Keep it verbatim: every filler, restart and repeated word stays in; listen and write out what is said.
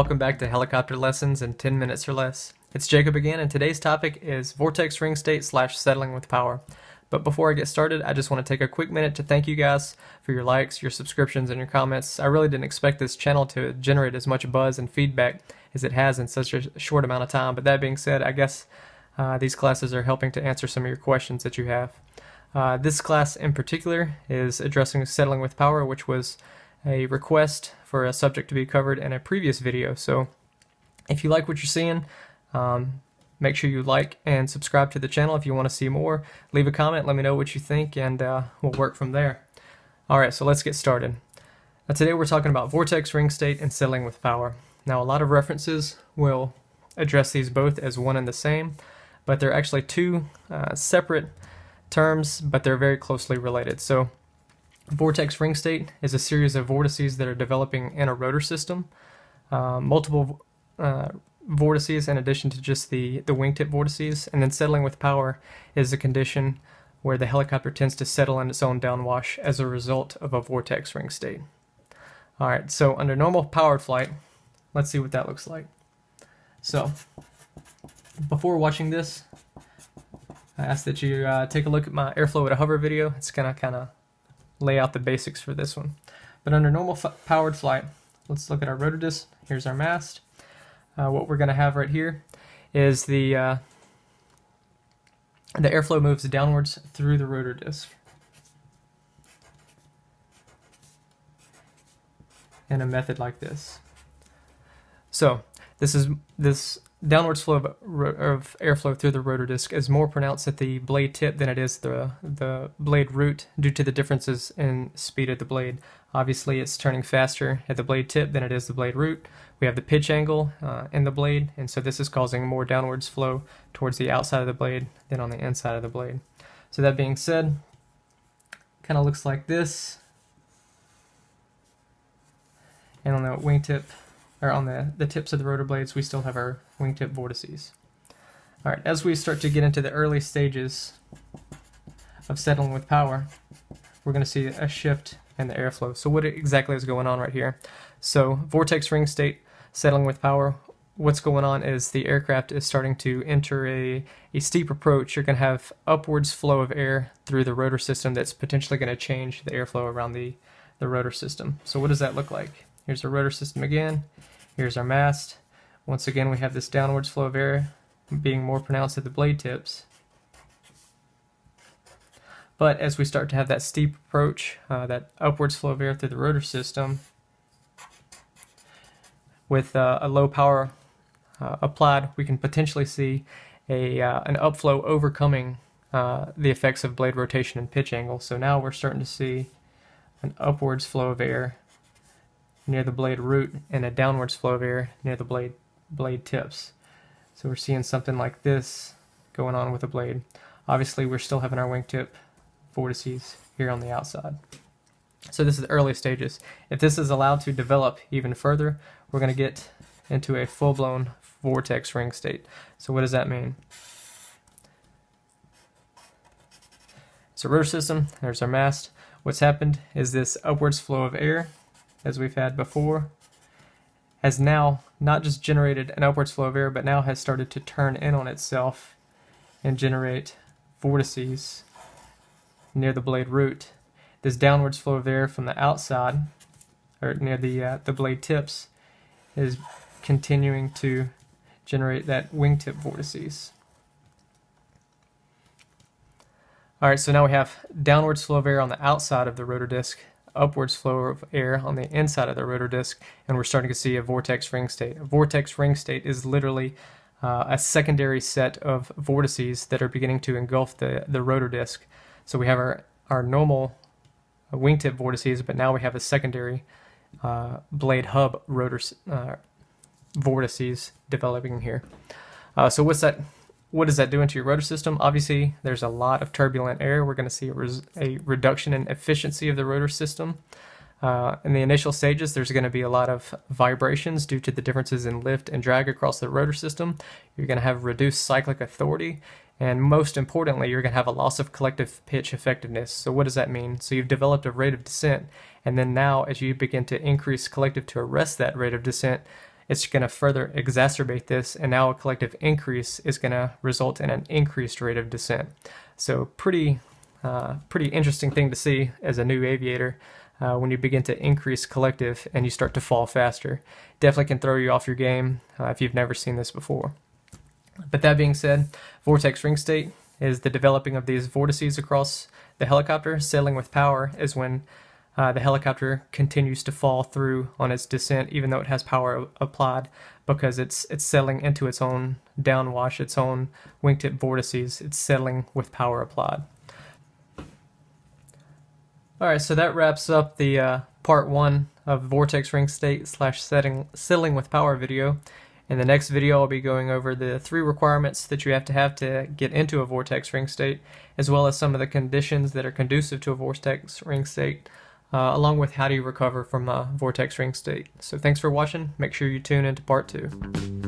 welcome back to Helicopter Lessons in ten minutes or less. It's Jacob again, and today's topic is Vortex Ring State slash Settling with Power. But before I get started, I just want to take a quick minute to thank you guys for your likes, your subscriptions, and your comments. I really didn't expect this channel to generate as much buzz and feedback as it has in such a short amount of time. But that being said, I guess uh, these classes are helping to answer some of your questions that you have. Uh, this class in particular is addressing Settling with Power, which was a request for a subject to be covered in a previous video. So if you like what you're seeing, um, make sure you like and subscribe to the channel if you want to see more. Leave a comment, let me know what you think, and uh, we'll work from there. Alright, so let's get started. Now, today we're talking about Vortex Ring State and Settling with Power. Now, a lot of references will address these both as one and the same, but they're actually two uh, separate terms, but they're very closely related. So Vortex Ring State is a series of vortices that are developing in a rotor system. Uh, multiple uh, vortices in addition to just the, the wingtip vortices. And then settling with power is a condition where the helicopter tends to settle in its own downwash as a result of a vortex ring state. Alright, so under normal powered flight, let's see what that looks like. So, before watching this, I ask that you uh, take a look at my airflow at a hover video. It's gonna kind of lay out the basics for this one. But under normal powered flight, let's look at our rotor disc. Here's our mast. Uh, what we're going to have right here is the uh, the airflow moves downwards through the rotor disc. In a method like this. So this is this downwards flow of, of airflow through the rotor disc is more pronounced at the blade tip than it is the the blade root due to the differences in speed of the blade. Obviously, it's turning faster at the blade tip than it is the blade root. We have the pitch angle uh, in the blade, and so this is causing more downwards flow towards the outside of the blade than on the inside of the blade. So that being said, kind of looks like this. And on the wingtip, or on the, the tips of the rotor blades, we still have our wingtip vortices. Alright, as we start to get into the early stages of settling with power, we're going to see a shift in the airflow. So what exactly is going on right here? So vortex ring state, settling with power, what's going on is the aircraft is starting to enter a, a steep approach. You're going to have upwards flow of air through the rotor system that's potentially going to change the airflow around the, the rotor system. So what does that look like? Here's our rotor system again. Here's our mast. Once again, we have this downwards flow of air being more pronounced at the blade tips. But as we start to have that steep approach, uh, that upwards flow of air through the rotor system, with uh, a low power uh, applied, we can potentially see a uh, an upflow overcoming uh, the effects of blade rotation and pitch angle. So now we're starting to see an upwards flow of air near the blade root and a downwards flow of air near the blade blade tips. So we're seeing something like this going on with the blade. Obviously, we're still having our wingtip vortices here on the outside. So this is the early stages. If this is allowed to develop even further, we're going to get into a full-blown vortex ring state. So what does that mean? It's a rotor system. There's our mast. What's happened is this upwards flow of air, as we've had before, has now not just generated an upwards flow of air, but now has started to turn in on itself and generate vortices near the blade root. This downwards flow of air from the outside, or near the, uh, the blade tips, is continuing to generate that wingtip vortices. Alright, so now we have downwards flow of air on the outside of the rotor disc, upwards flow of air on the inside of the rotor disc, and we're starting to see a vortex ring state. A vortex ring state is literally uh, a secondary set of vortices that are beginning to engulf the, the rotor disc. So we have our, our normal wingtip vortices, but now we have a secondary uh, blade hub rotor uh, vortices developing here. Uh, so what's that? What does that do into your rotor system? Obviously, there's a lot of turbulent air. We're going to see a, res a reduction in efficiency of the rotor system. Uh, in the initial stages, there's going to be a lot of vibrations due to the differences in lift and drag across the rotor system. You're going to have reduced cyclic authority, and most importantly, you're going to have a loss of collective pitch effectiveness. So what does that mean? So you've developed a rate of descent, and then now as you begin to increase collective to arrest that rate of descent, it's going to further exacerbate this, and now a collective increase is going to result in an increased rate of descent. So pretty, uh, pretty interesting thing to see as a new aviator uh, when you begin to increase collective and you start to fall faster. Definitely can throw you off your game uh, if you've never seen this before. But that being said, vortex ring state is the developing of these vortices across the helicopter. Settling with power is when uh, the helicopter continues to fall through on its descent, even though it has power applied, because it's it's settling into its own downwash, its own wingtip vortices. It's settling with power applied. All right, so that wraps up the uh, part one of vortex ring state slash setting settling with power video. In the next video, I'll be going over the three requirements that you have to have to get into a vortex ring state, as well as some of the conditions that are conducive to a vortex ring state, uh, along with how do you recover from a vortex ring state. So thanks for watching. Make sure you tune into part two.